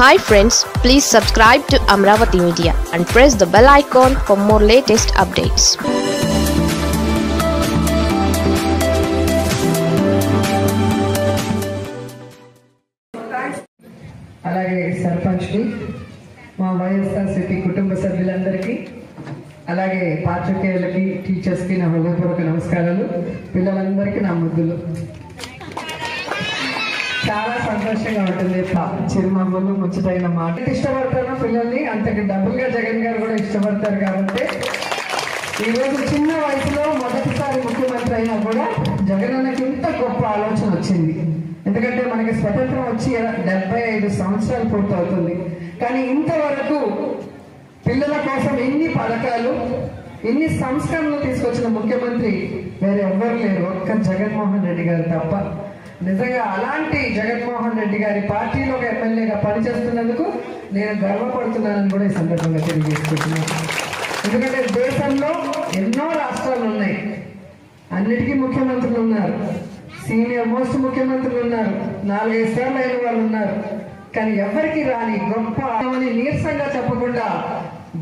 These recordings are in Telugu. Hi friends, please subscribe to Amravati Media and press the bell icon for more latest updates. అలాగే సర్పంచ్కి మా వైఎస్ఆర్సీపీ కుటుంబ సభ్యులందరికీ అలాగే పాఠకులకి టీచర్స్కి నా హృదయపూర్వక నమస్కారాలు పిల్లలందరికీ నా ముద్దులు చాలా సంతోషంగా ఉంటుంది చిరునవ్వులు ముచ్చటైన మాట ఇష్టపడతాను పిల్లల్ని అంతకి డబుల్గా జగన్ గారు కూడా ఇష్టపడతారు కాబట్టి ఈరోజు చిన్న వయసులో మొదటిసారి ముఖ్యమంత్రి అయినా కూడా జగన్ అన్నకి ఇంత గొప్ప ఆలోచన వచ్చింది ఎందుకంటే మనకి స్వతంత్రం వచ్చి 75 సంవత్సరాలు పూర్తవుతుంది కానీ ఇంతవరకు పిల్లల కోసం ఎన్ని పథకాలు ఎన్ని సంస్కరణలు తీసుకొచ్చిన ముఖ్యమంత్రి వేరే ఎవ్వరు లేరు ఒక్క జగన్మోహన్ రెడ్డి గారు తప్ప నిజంగా అలాంటి జగన్మోహన్ రెడ్డి గారి పార్టీలో ఒక ఎమ్మెల్యేగా పనిచేస్తున్నందుకు నేను గర్వపడుతున్నానని కూడా ఈ సందర్భంగా తెలియజేసుకుంటున్నాను ఎందుకంటే దేశంలో ఎన్నో రాష్ట్రాలు ఉన్నాయి అన్నిటికీ ముఖ్యమంత్రులు ఉన్నారు సీనియర్ మోస్ట్ ముఖ్యమంత్రులు ఉన్నారు 4-5 సార్లు అయిన వాళ్ళు ఉన్నారు కానీ ఎవరికి రాని గొప్ప అని నీరసంగా చెప్పకుండా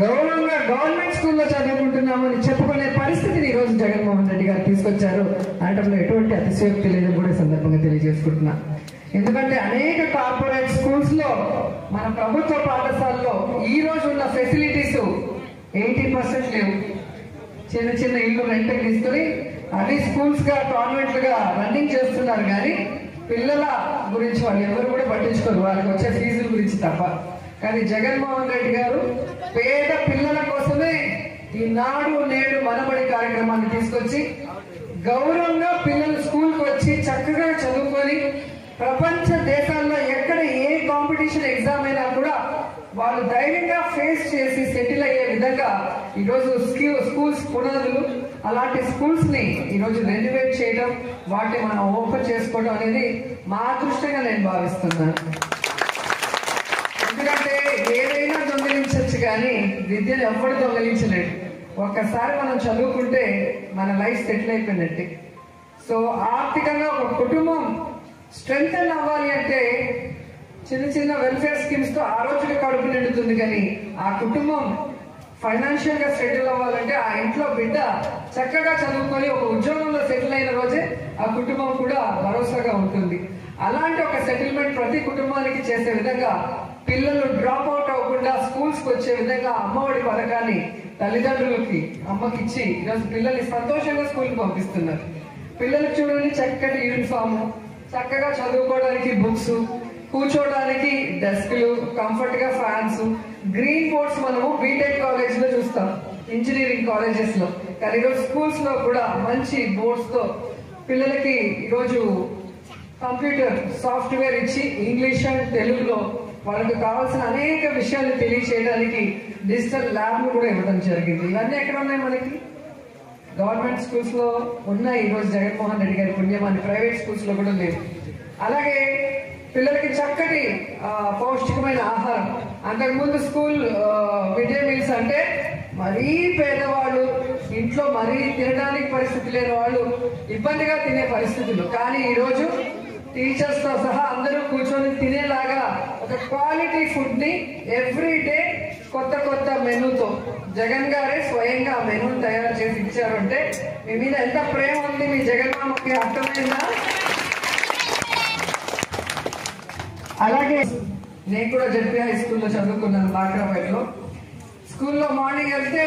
గౌరవంగా గవర్నమెంట్ స్కూల్లో చదువుకుంటున్నామని చెప్పుకునే పరిస్థితిని ఈరోజు జగన్మోహన్ రెడ్డి గారు తీసుకొచ్చారు అనడంలో ఎటువంటి అతిశయోక్తి లేదని కూడా సందర్భంగా తెలియజేసుకుంటున్నా ఎందుకంటే అనేక కార్పొరేట్ స్కూల్స్ లో మన ప్రభుత్వ పాఠశాలలో ఈ రోజు ఉన్న ఫెసిలిటీస్ 80% లేవు చిన్న చిన్న ఇల్లు రెంట్కి తీసుకుని అన్ని స్కూల్స్ గా కాన్వెంట్ గా రన్నింగ్ చేస్తున్నారు కానీ పిల్లల గురించి వాళ్ళు ఎవరు కూడా పట్టించుకోరు వాళ్ళకి వచ్చే ఫీజుల గురించి తప్ప కానీ జగన్మోహన్ రెడ్డి గారు పేద పిల్లల కోసమే ఈనాడు నేడు మనబడి కార్యక్రమాన్ని తీసుకొచ్చి గౌరవంగా పిల్లలు స్కూల్కి వచ్చి చక్కగా చదువుకొని ప్రపంచ దేశాల్లో ఎక్కడ ఏ కాంపిటీషన్ ఎగ్జామ్ అయినా కూడా వాళ్ళు ధైర్యంగా ఫేస్ చేసి సెటిల్ అయ్యే విధంగా ఈరోజు స్కూల్స్ పునాదులు అలాంటి స్కూల్స్ ని ఈరోజు రెన్యువేట్ చేయడం వాటిని మనం ఓపెన్ చేసుకోవడం అనేది మా అదృష్టంగా నేను భావిస్తున్నాను ఎందుకంటే ఏదైనా దొంగలించవచ్చు కానీ విద్యను ఎవ్వరు దొంగలించలేదు ఒక్కసారి మనం చదువుకుంటే మన లైఫ్ సెటిల్ అయిపోయినట్టే సో ఆర్థికంగా ఒక కుటుంబం స్ట్రెంగ్తెన్ అవ్వాలి అంటే చిన్న చిన్న వెల్ఫేర్ స్కీమ్స్ తో ఆ రోజుకి కడుపు నిండుతుంది కానీ ఆ కుటుంబం ఫైనాన్షియల్ గా సెటిల్ అవ్వాలంటే ఆ ఇంట్లో బిడ్డ చక్కగా చదువుకొని ఒక ఉద్యోగంలో సెటిల్ అయిన రోజే ఆ కుటుంబం కూడా భరోసాగా ఉంటుంది అలాంటి ఒక సెటిల్మెంట్ ప్రతి కుటుంబానికి చేసే విధంగా పిల్లలు డ్రాప్ అవుట్ అవ్వకుండా స్కూల్స్ కి వచ్చే విధంగా అమ్మఒడి పథకాన్ని తల్లిదండ్రులకి అమ్మకిచ్చి ఈరోజు పిల్లల్ని సంతోషంగా స్కూల్కి పంపిస్తున్నారు పిల్లలకు చూడండి చక్కటి యూనిఫామ్ చక్కగా చదువుకోవడానికి బుక్స్ కూర్చోవడానికి డెస్క్లు కంఫర్ట్ గా ఫ్యాన్స్ గ్రీన్ బోర్డ్స్ మనము బీటెక్ కాలేజ్ లో చూస్తాం ఇంజనీరింగ్ కాలేజెస్ లో కానీ ఈరోజు స్కూల్స్ లో కూడా మంచి బోర్డ్స్ తో పిల్లలకి ఈరోజు కంప్యూటర్ సాఫ్ట్వేర్ ఇచ్చి ఇంగ్లీష్ అండ్ తెలుగులో వాళ్ళకి కావాల్సిన అనేక విషయాలు తెలియచేయడానికి డిజిటల్ ల్యాబ్లు కూడా ఇవ్వడం జరిగింది ఇవన్నీ ఎక్కడ ఉన్నాయి మనకి గవర్నమెంట్ స్కూల్స్ లో ఉన్నాయి ఈరోజు జగన్మోహన్ రెడ్డి గారి పుణ్యమాన్ని ప్రైవేట్ స్కూల్స్ లో కూడా లేదు అలాగే పిల్లలకి చక్కటి పౌష్టికమైన ఆహారం అంతకుముందు స్కూల్ మిడ్ డే మీల్స్ అంటే మరీ పేదవాళ్ళు ఇంట్లో మరీ తినడానికి పరిస్థితి లేని వాళ్ళు ఇబ్బందిగా తినే పరిస్థితులు కానీ ఈరోజు టీచర్స్తో సహా అందరూ కూర్చొని తినేలాగా ఒక క్వాలిటీ ఫుడ్ని ఎవ్రీ డే కొత్త కొత్త మెనూతో జగన్ గారే స్వయంగా ఆ మెనూని తయారు చేసి ఇచ్చారు అంటే మీ మీద ఎంత ప్రేమ ఉంది మీ జగన్మామకి అర్థమైందా అలాగే నేను కూడా జెడ్పీ హై స్కూల్లో చదువుకున్నాను బాక్రాపేటలో స్కూల్లో మార్నింగ్ వెళ్తే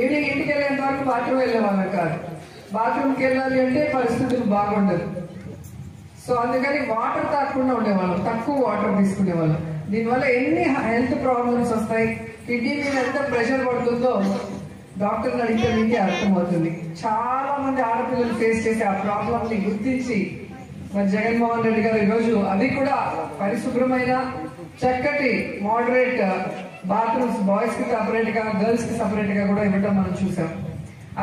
ఈవినింగ్ ఇంటికి వెళ్ళేంత వరకు బాత్రూమ్ వెళ్ళేవాళ్ళం కాదు బాత్రూమ్కి వెళ్ళాలి అంటే పరిస్థితులు బాగుండదు సో అందుకని వాటర్ తాగకుండా ఉండేవాళ్ళం తక్కువ వాటర్ తీసుకునేవాళ్ళం దీనివల్ల ఎన్ని హెల్త్ ప్రాబ్లమ్స్ వస్తాయి కిడ్నీ మీద ఎంత ప్రెషర్ పడుతుందో డాక్టర్ని అడిగితే మీకే అర్థమవుతుంది చాలా మంది ఆడపిల్లలు ఫేస్ చేసే ఆ ప్రాబ్లమ్ని గుర్తించి మరి జగన్మోహన్ రెడ్డి గారు ఈరోజు అది కూడా పరిశుభ్రమైన చక్కటి మోడరేట్ బాత్రూమ్స్ బాయ్స్ కి సపరేట్ గా గర్ల్స్ కి సపరేట్ గా కూడా ఇవ్వడం మనం చూసాం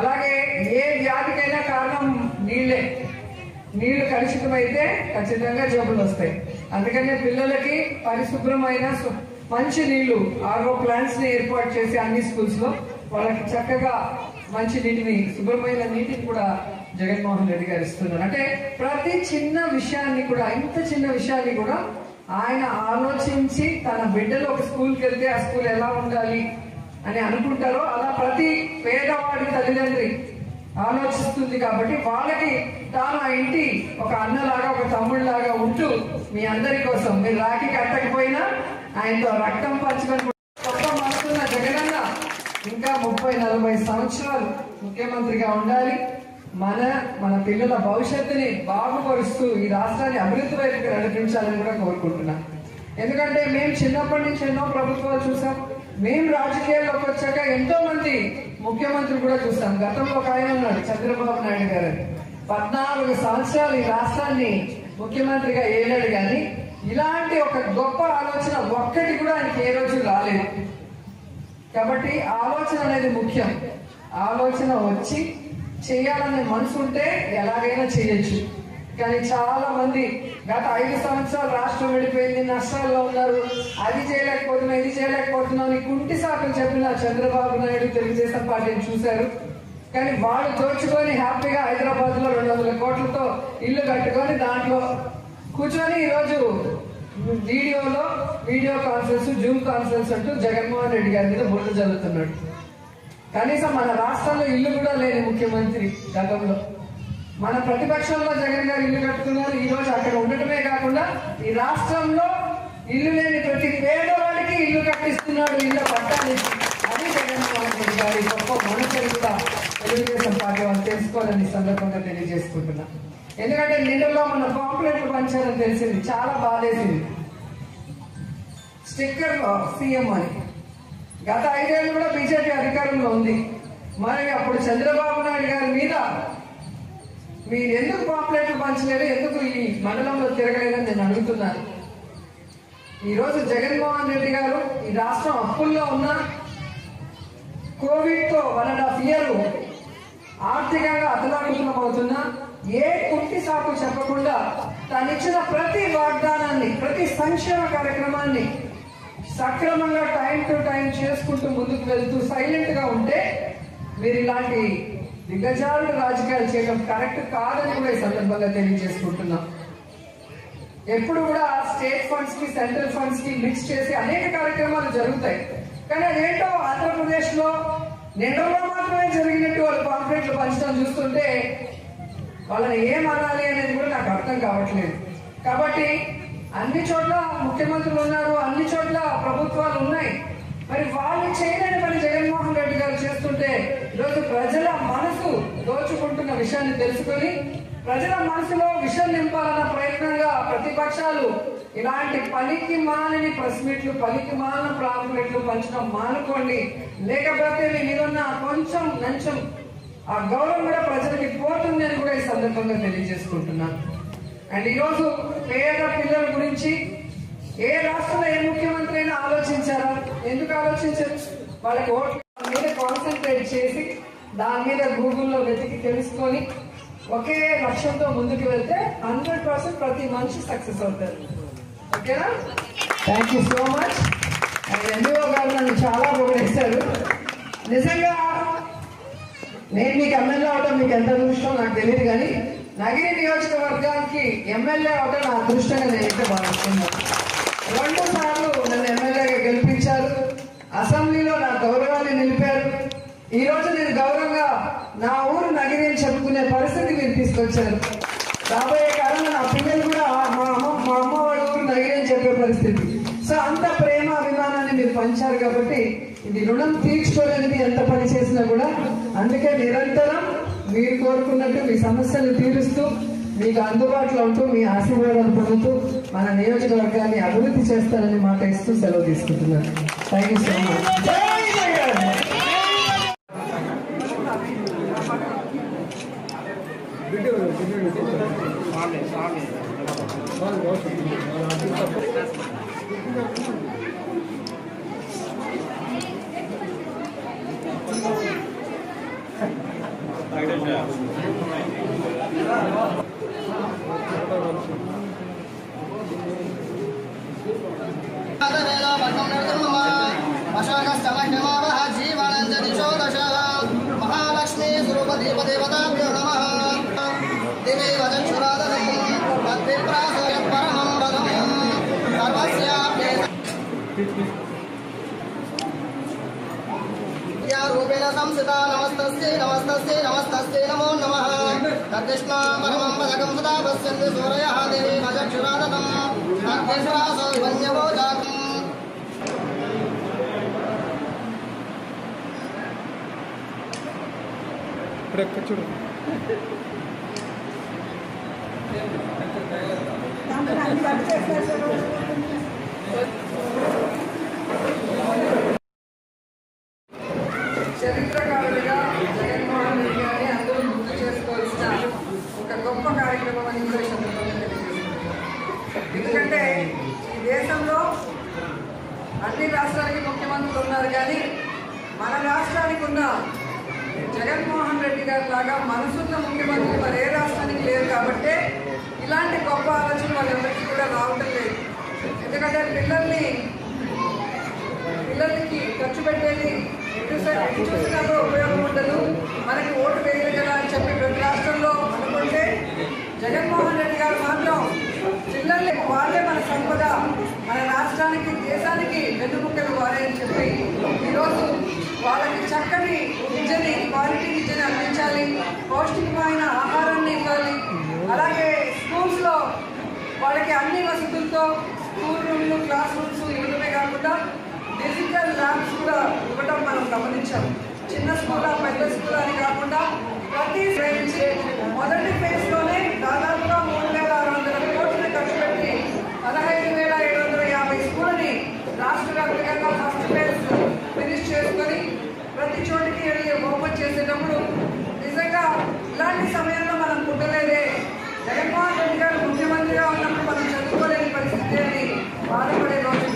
అలాగే ఏ వ్యాధికైనా కారణం నీళ్లే నీళ్లు కలుషితమైతే ఖచ్చితంగా జబ్బులు వస్తాయి అందుకనే పిల్లలకి పరిశుభ్రమైన మంచి నీళ్లు ఆర్ఓ ప్లాంట్స్ ని ఏర్పాటు చేసి అన్ని స్కూల్స్ లో వాళ్ళకి చక్కగా మంచి నీటిని శుభ్రమైన నీటిని కూడా జగన్మోహన్ రెడ్డి గారు ఇస్తున్నారు అంటే ప్రతి చిన్న విషయాన్ని కూడా ఇంత చిన్న విషయాన్ని కూడా ఆయన ఆలోచించి తన బిడ్డలు ఒక స్కూల్కి వెళ్తే ఆ స్కూల్ ఎలా ఉండాలి అని అనుకుంటారో అలా ప్రతి పేదవాడి తల్లిదండ్రి ఆలోచిస్తుంది. కాబట్టి వాళ్ళకి తాను ఆ ఇంటి ఒక అన్నలాగా ఒక తమ్ముళ్లాగా ఉంటూ మీ అందరి కోసం మీరు రాఖీ కట్టకపోయినా ఆయనతో రక్తం పంచుకొని గొప్ప మనసున్న జగనన్న ఇంకా 30-40 సంవత్సరాలు ముఖ్యమంత్రిగా ఉండాలి. మన పిల్లల భవిష్యత్తుని బాగుపరుస్తూ ఈ రాష్ట్రాన్ని అభివృద్ధి వైపుకి నడిపించాలని కూడా కోరుకుంటున్నాం. ఎందుకంటే మేము చిన్నప్పటి నుంచి ఎన్నో ప్రభుత్వాలు చూసాం. మేము రాజకీయాల్లోకి వచ్చాక ఎంతో మంది ముఖ్యమంత్రులు కూడా చూసాం. గతంలో ఒక ఆయన ఉన్నాడు, చంద్రబాబు నాయుడు గారు. 14 సంవత్సరాలు ఈ రాష్ట్రాన్ని ముఖ్యమంత్రిగా ఏలాడు. కానీ ఇలాంటి ఒక గొప్ప ఆలోచన ఒక్కటి కూడా ఆయనకి ఏ రోజు రాలేదు. కాబట్టి ఆలోచన అనేది ముఖ్యం. ఆలోచన వచ్చి చేయాలనే మనసు ఉంటే ఎలాగైనా చేయొచ్చు. కానీ చాలా మంది గత 5 సంవత్సరాలు రాష్ట్రం వెళ్ళిపోయింది, నష్టాల్లో ఉన్నారు, అది చేయలేకపోతున్నాం ఇది చేయలేకపోతున్నాం అని కుంటి సాకులు చెప్పిన చంద్రబాబు నాయుడు తెలుగుదేశం పార్టీని చూశారు. కానీ వాళ్ళు దోచుకొని హ్యాపీగా హైదరాబాద్ లో 200 కోట్లతో ఇల్లు కట్టుకొని దాంట్లో కూర్చొని ఈరోజు వీడియో కాన్ఫరెన్స్, జూమ్ కాన్ఫరెన్స్ అంటూ జగన్మోహన్ రెడ్డి గారి మీద బురద జరుగుతున్నాడు. కనీసం మన రాష్ట్రంలో ఇల్లు కూడా లేని ముఖ్యమంత్రి. గతంలో మన ప్రతిపక్షంలో జగన్ గారు ఇల్లు కట్టుకున్నారు. ఈ రోజు అక్కడ ఉండటమే కాకుండా ఈ రాష్ట్రంలో ఇల్లు లేని ప్రతి పేదవాడికి ఇల్లు కట్టిస్తున్నాడు, ఇల్లు పట్టాలి. అది జగన్మోహన్ రెడ్డి గారి గొప్ప మనసుని కూడా తెలుగుదేశం పార్టీ వాళ్ళు తెలుసుకోవాలని సందర్భంగా తెలియజేసుకుంటున్నా. ఎందుకంటే నిన్నలో మన పాంప్లెట్లు పంచాలని తెలిసింది, చాలా బాధేసింది. స్టిక్కర్ సీఎం అని గత 5 ఏళ్ళు కూడా బీజేపీ అధికారంలో ఉంది. మరి అప్పుడు చంద్రబాబు నాయుడు గారి మీద మీరు ఎందుకు పాపులేట్లు పంచలేదు, ఎందుకు ఈ మండలంలో తిరగలేదని నేను అడుగుతున్నాను. ఈరోజు జగన్మోహన్ రెడ్డి గారు ఈ రాష్ట్రం అప్పుల్లో ఉన్న, కోవిడ్తో 1.5 ఇయర్ ఆర్థికంగా అతలాకుతలం అవుతున్నా ఏ కుంటి సాకు చెప్పకుండా తను ఇచ్చిన ప్రతి వాగ్దానాన్ని, ప్రతి సంక్షేమ కార్యక్రమాన్ని సక్రమంగా టైం టు టైం చేసుకుంటూ ముందుకు వెళ్తూ సైలెంట్ గా ఉంటే మీరు ఇలాంటి దిగజారుడు రాజకీయాలు చేయడం కరెక్ట్ కాదని కూడా ఈ సందర్భంగా తెలియజేసుకుంటున్నాం. ఎప్పుడు కూడా స్టేట్ ఫండ్స్ కి సెంట్రల్ ఫండ్స్ కి మిక్స్ చేసి అనేక కార్యక్రమాలు జరుగుతాయి. కానీ అదేంటో ఆంధ్రప్రదేశ్ లో నిన్నలో మాత్రమే జరిగినట్టు వాళ్ళు కాన్ఫరెన్స్లు పంచడం చూస్తుంటే వాళ్ళని ఏం అనాలి అనేది కూడా నాకు అర్థం కావట్లేదు. కాబట్టి అన్ని చోట్ల ముఖ్యమంత్రులు ఉన్నారు, అన్ని చోట్ల ప్రభుత్వాలు ఉన్నాయి. మరి వాళ్ళు చేయలేని పని జగన్మోహన్ రెడ్డి గారు చేస్తుంటే ఈరోజు ప్రజల మనసు దోచుకుంటున్న విషయాన్ని తెలుసుకొని ప్రజల మనసులో విషయం నింపాలన్న ప్రయత్నంగా ప్రతిపక్షాలు ఇలాంటి పనికి మాలని ప్రెస్ మీట్లు, పనికి మాలిన ప్రాంప్లెట్లు పంచడం మానుకోండి. లేకపోతే మీ మీరున్న కొంచెం నంచం ఆ గౌరవం కూడా ప్రజలకి పోతుంది అని కూడా ఈ సందర్భంగా తెలియజేసుకుంటున్నాను. అండ్ ఈరోజు పేద పిల్లల గురించి ఏ రాష్ట్రంలో ఏ ముఖ్యమంత్రి అయినా ఆలోచించారా? ఎందుకు ఆలోచించారు? వాళ్ళకి ఓట్ల మీద కాన్సన్ట్రేట్ చేసి దాని మీద గూగుల్లో వెతికి తెలుసుకొని ఒకే లక్ష్యంతో ముందుకు వెళ్తే 100% ప్రతి మనిషి సక్సెస్ అవుతారు. ఓకేనా? Thank you so much. And NDO గారు నన్ను చాలా గౌరవిస్తారు. నిజంగా నేను మీకు ఎమ్మెల్యే అవడం మీకు ఎంత దృష్టం నాకు తెలియదు. కానీ నగరి నియోజకవర్గానికి ఎమ్మెల్యే అవడం నా అదృష్టంగా నేనైతే భావిస్తున్నాను. 2 సార్లు నన్ను ఎమ్మెల్యేగా గెలిపించారు, అసెంబ్లీలో నా గౌరవాన్ని నిలిపారు. ఈ రోజు నేను గౌరవంగా నా ఊరు నగరి అని చెప్పుకునే పరిస్థితి మీరు తీసుకొచ్చారు. రాబోయే కాలంలో నా పిల్లలు కూడా మా అమ్మ వాళ్ళ ఊరు నగరి అని చెప్పే పరిస్థితి. సో అంత ప్రేమ అభిమానాన్ని మీరు పంచారు. కాబట్టి ఇది రుణం తీర్చుకోలేనిది, ఎంత పని చేసినా కూడా. అందుకే నిరంతరం మీరు కోరుకున్నట్టు మీ సమస్యలు తీరుస్తూ మీకు అందుబాటులో ఉంటూ మీ ఆశీర్వాదాలు పొందుతూ మన నియోజకవర్గాన్ని అభివృద్ధి చేస్తారని మాట ఇస్తూ సెలవు తీసుకుంటున్నారు. Thank you so much. Mahalakshmi स्वरूप देवदेवता देवी वजन सुराधम या रूपेण संस्थिता नमस्तस्यै नमस्तस्यै नमस्तस्यै नमो नमः तद्दृष्टा परमं पदकं सदा पश्यन्ति सूरयः देवी भजक्षुरादतं तद्देशरासो वन्यवो जातम् प्रकचुर चरित्र जगन मोहन रेड्डी गारिनि अंदरू गुर्तु चेसुकोवाल्सिन ओक गोप्प कार्यक्रम अनि एंदुकंटे ई देशंलो अन्नि राष्ट्रालकु मुख्यमंत्री उन्नारु गानी मन राष्ट्रानिकि उन्न जगन मोहन रेड्डी गारि लागा मनसुन्न मुख्यमंत्री मरे राष्ट्रानिकि लेरु काबट्टे इलांटि गोप्प आलोचन वाळ्ळंदरिकी कूडा रावटं लेदु एंदुकंटे पिल्लल्नि खर्चु पेट्टेदि उपयोग मन की ओट वे कदा प्रति राष्ट्रीय अंटे जगन मोहन रेड्डी गारु जिले वाले मन संपद मन राष्ट्रा की देशा की वेन्नुमुक्कलु वाले वाली चक्कनि विद्यनि क्वालिटी विद्यनि अंदिंचाली पौष्टिकमैन आहारान्नि इव्वाली अलागे स्कूल्स लो वाळ्ळकि अन्नि वसतुलतो स्कूल रूम्लु क्लास रूम्स इव्वडमे काकुंडा डिजिटल लैब्स कूडा इव्वडम मन गमनिंचाम चिन्न स्कूल पेद्द स्कूल अनि काकुंडा प्रति रेंज मोदटि फेज लोने दादापुगा 3600 कोट्लु खर्चु पेट्टि 15750 स्कूल नि राष्ट्र व्याप्तंगा फस्ट फेज फिनिश चेसुकोनि प्रति चोटिकि वेल्लि ओपन चेसेटप्पुडु निजंगा इलांटि समयंलो मनं कुट्टलेदे जगन मोहन रेड्डी गारु मुख्यमंत्रिगा उन्नप्पुडु मनं चेसुकोलेनि परिस्थिति अनि बाधपडे रोजु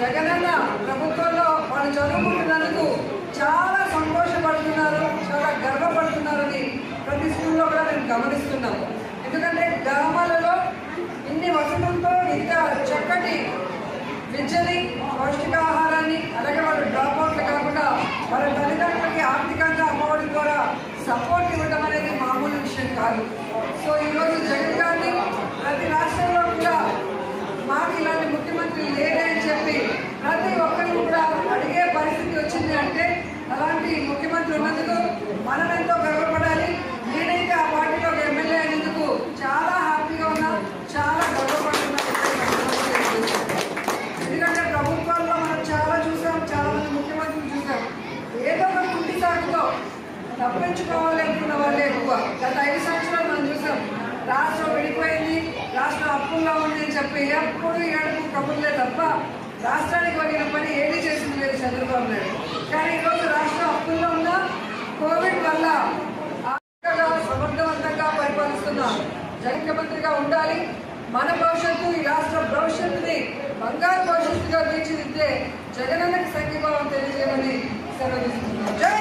जगनన్న ప్రభుత్వంలో వాళ్ళు చదువుకుంటున్నందుకు చాలా సంతోషపడుతున్నారు చాలా గర్వపడుతున్నారు అని ప్రతి స్కూల్లో కూడా నేను గమనిస్తున్నాను ఎందుకంటే గ్రామాలలో ఇన్ని వసతులతో ఇంత చక్కటి విద్యని పౌష్టికాహారాన్ని అలాగే వాళ్ళు డ్రాప్ అవుట్లు కాకుండా వాళ్ళ తల్లిదండ్రులకి ఆర్థికంగా అమ్మఒడి ద్వారా సపోర్ట్ ఇవ్వడం అనేది మామూలు విషయం కాదు సో ఈరోజు జగన్ గారిని ప్రతి రాష్ట్రంలో కూడా మాకు ఇలాంటి ముఖ్యమంత్రి లేడని చెప్పి ప్రతి ఒక్కరు కూడా అడిగే పరిస్థితి వచ్చింది అంటే అలాంటి ముఖ్యమంత్రి ఉన్నందుకు మనం ఎంతో గర్వపడాలి నేనైతే ఆ పార్టీలో ఎమ్మెల్యే అయినందుకు చాలా హ్యాపీగా ఉన్నా చాలా గర్వపడుతున్నాను ఎందుకంటే ప్రభుత్వాల్లో మనం చాలా చూసాం చాలా మంది ముఖ్యమంత్రులు చూసాం ఏదో ఒక కుంటి సాకుతో తప్పించుకోవాలి అనుకున్న వాళ్ళే ఎక్కువ గత 5 సంవత్సరాలు మనం చూసాం రాష్ట్రం విడిపోయింది రాష్ట్రం అప్పుల్లో ఉంది అని చెప్పి ఎప్పుడు ఏడుపు కబుర్లే తప్ప రాష్ట్రానికి వదిలిన పని ఏది చేసింది లేదు చంద్రబాబు నాయుడు కానీ ఈరోజు రాష్ట్రం అప్పుల్లో ఉన్న కోవిడ్ వల్ల ఆర్థికంగా సమర్థవంతంగా పరిపాలిస్తున్న ముఖ్యమంత్రిగా ఉండాలి మన భవిష్యత్తు ఈ రాష్ట్ర భవిష్యత్తుని బంగారు భవిష్యత్తుగా తీర్చిదిద్దే జగనన్నకి సంఘీభావం తెలియజేయమని సెలవు తీసుకుంటున్నాను.